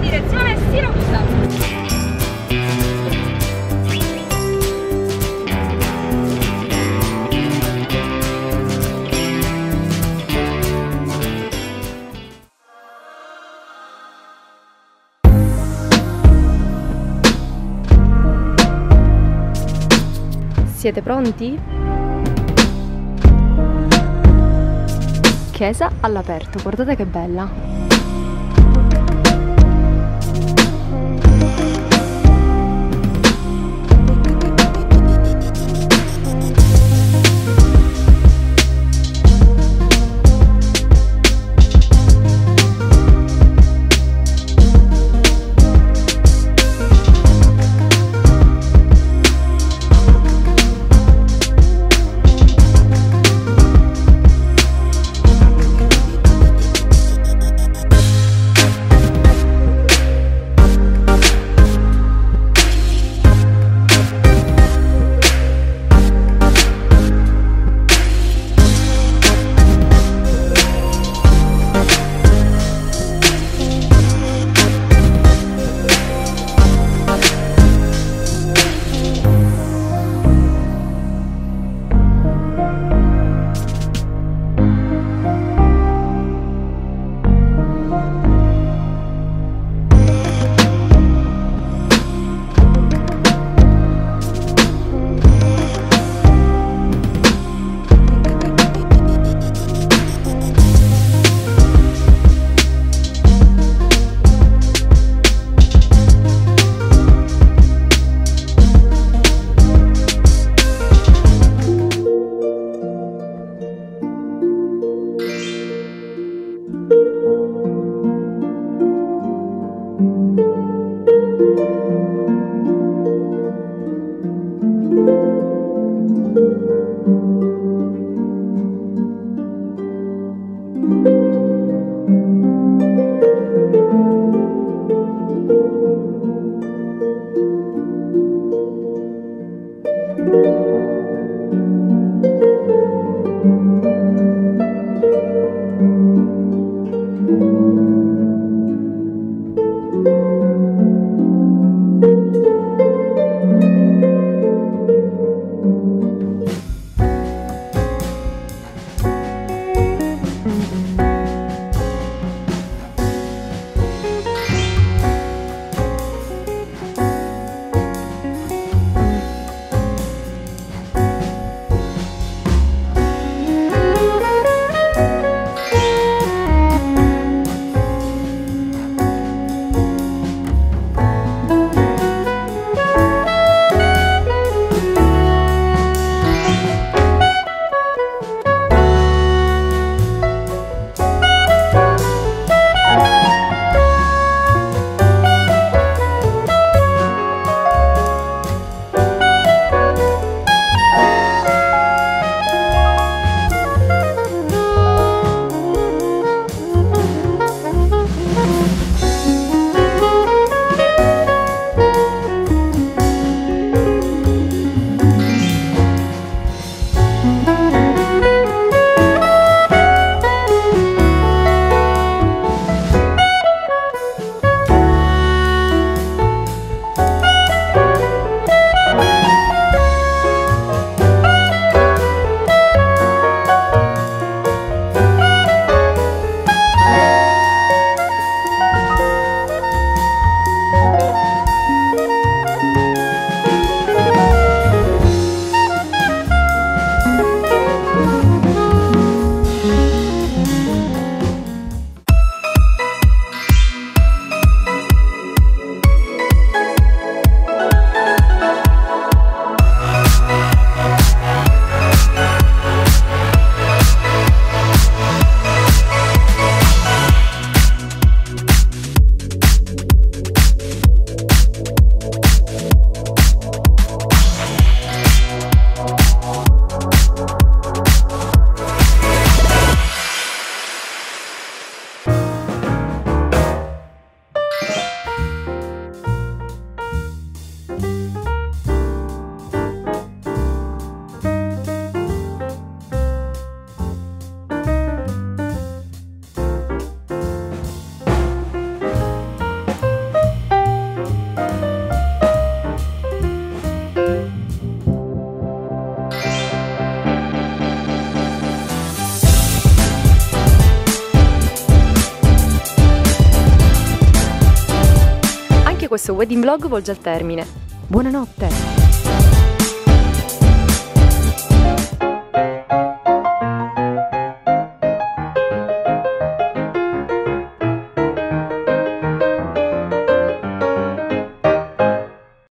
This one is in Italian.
in direzione Siracusa. Siete pronti? Chiesa all'aperto, guardate che bella! questo wedding vlog volge al termine. Buonanotte!